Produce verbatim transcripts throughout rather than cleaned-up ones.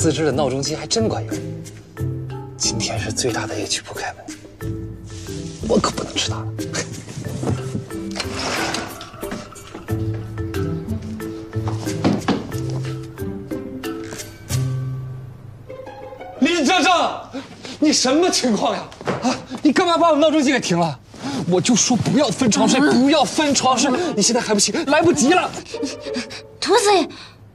自制的闹钟机还真管用。今天是最大的夜曲不开门，我可不能迟到了。林正正，你什么情况呀？啊，你干嘛把我闹钟机给停了？ 我就说不要分床睡，不要分床睡！你现在还不行，来不及了。土匪，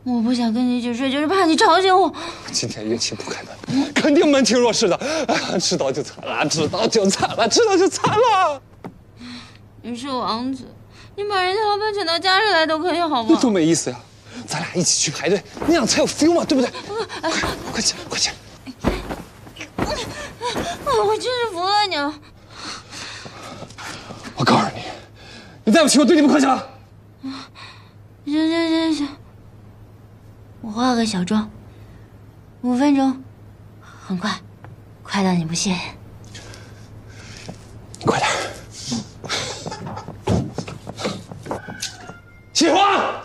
我不想跟你一起睡，就是怕你吵醒我。今天夜曲不开门，肯定门庭若市的。啊，知道就惨了，知道就惨了，知道就惨了。你是王子，你把人家老板请到家里来都可以，好吗？那多没意思呀！咱俩一起去排队，那样才有 feel 嘛，对不对？快快起来，快起来！我真是服了你了。 我告诉你，你再不起，我对你不客气了。行行行行，我化个小妆，五分钟，很快，快到你不信。你快点。起床。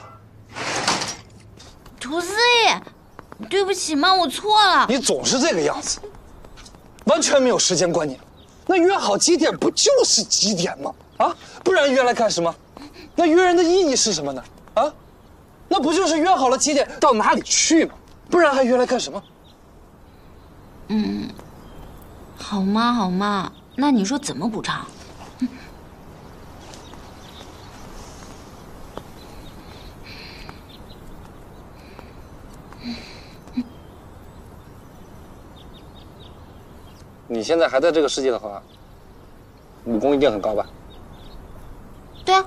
涂思义，对不起嘛，我错了。你总是这个样子，完全没有时间观念。 那约好几点不就是几点吗？啊，不然约来干什么？那约人的意义是什么呢？啊，那不就是约好了几点到哪里去吗？不然还约来干什么？嗯，好嘛好嘛，那你说怎么补偿？嗯、你现在还在这个世界的话，武功一定很高吧？对啊。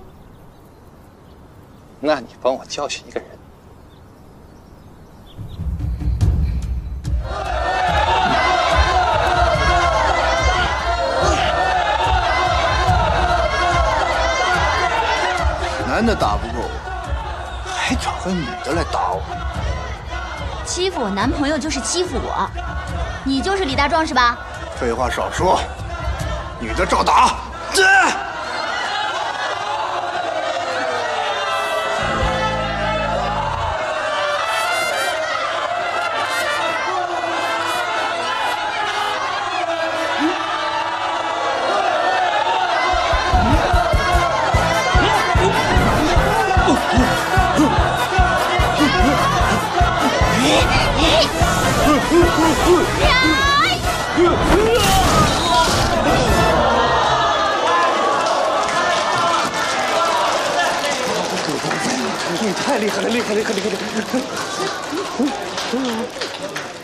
那你帮我教训一个人。男的打不过我，还找个女的来打我。欺负我男朋友就是欺负我，你就是李大壮是吧？ 废话少说，女的照打。这，嗯。 太厉害了，厉害，厉害，厉害！